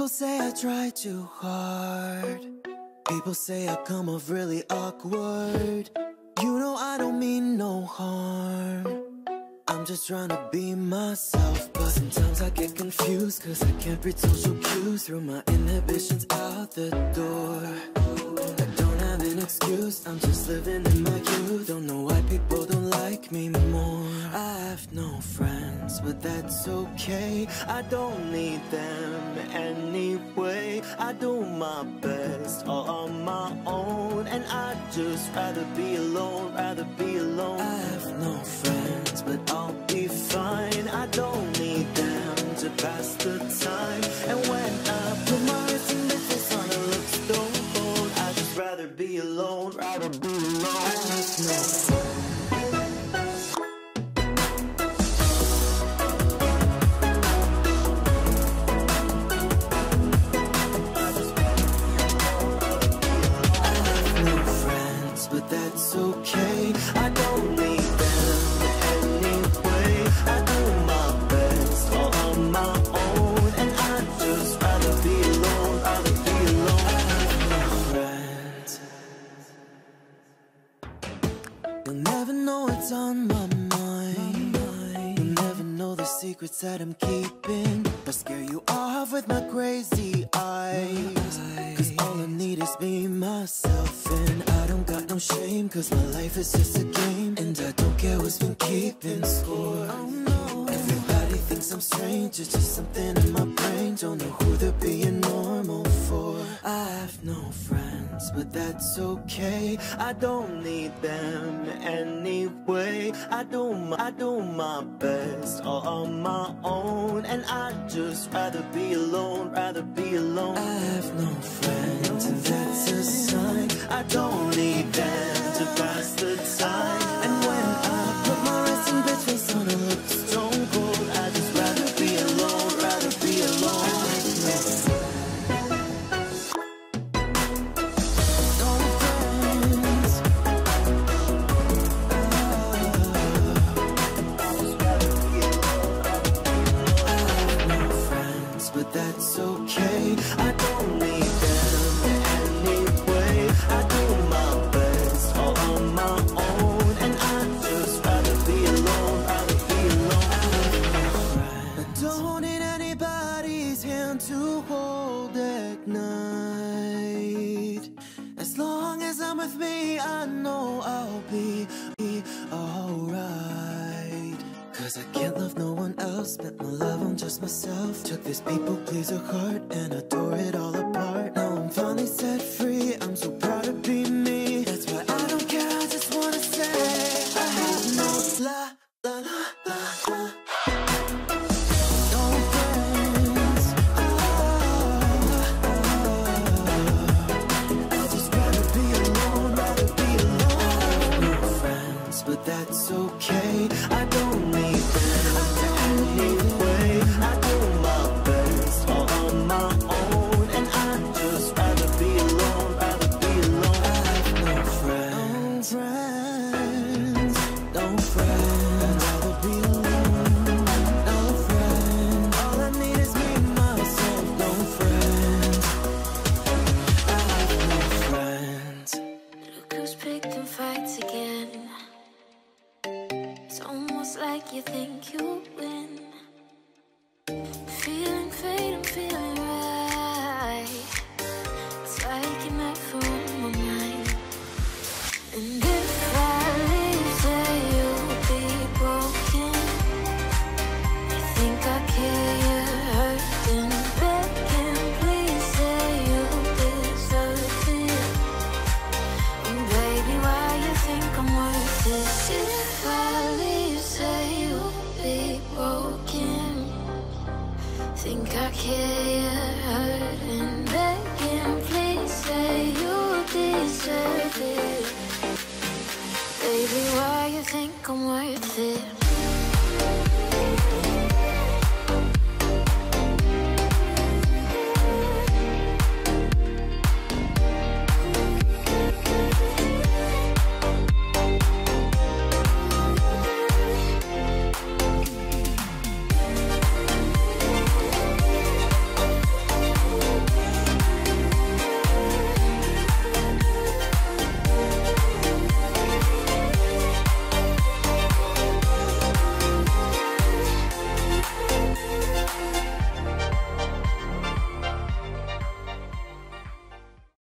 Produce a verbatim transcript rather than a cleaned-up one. People say I try too hard. People say I come off really awkward. You know I don't mean no harm. I'm just trying to be myself. But sometimes I get confused, cause I can't read social cues. Through my inhibitions out the door, I don't have an excuse, I'm just living in my youth. Don't know why people don't like me more. I have no friends, but that's okay. I don't need them anyway. I do my best all on my own, and I'd just rather be alone, rather be alone. I have no friends, but I'll be fine. I don't need them to pass the time. And when I put my wrist in this on, it looks stone cold. I'd just rather be alone, rather be alone. I have no friends. That's okay, I don't need them anyway. I do my best all on my own, and I'd just rather be alone, rather be alone. I have no friends. You'll never know what's on my mind. You'll never know the secrets that I'm keeping. I'll scare you off with my crazy eyes, cause all I need is me, myself, and I don't got no shame, cause my life is just a game, and I don't care what's been keeping score. Oh, no. Everybody thinks I'm strange, it's just something in my brain. Don't know who they're being normal for. I have no friends, but that's okay. I don't need them anyway. I do my, I do my best all on my own, and I'd just rather be alone, rather be alone. I have no friends, and that's a sign. I don't need them to pass the time. And when I put my wrist in bitch face on, it looks stone cold. I'd just rather be alone, rather be alone. I have no friends. But that's okay, I don't need them anyway. I do my best all on my own, and I'd just rather be alone, rather be alone. I have no friends. I don't need anybody's hand to hold at night. As long as I'm with me, I know I'll be, be alright. Cause I can't love no one else, but my love on just myself. Took this people pleaser heart and I tore it all apart. Now I'm finally set free, I'm so proud to be me. That's why I don't care, I just wanna say I have no la la la la, la. But that's okay, I don't need them anyway. I do my best all on my own, and I'd just rather be alone, rather be alone. I have no friends, no friends, no friends. I'd rather be alone, no friends. All I need is me, myself, no friends. I have no friends. Look who's picked and fights again. It's almost like you think you win. Feeling fate, I'm feeling right. It's like a night for my mind. And if I leave, say you'll be broken. You think I care, you're hurting, begging, please say you deserve it. And baby, why you think I'm worth this? If I say you'll be broken, think I care.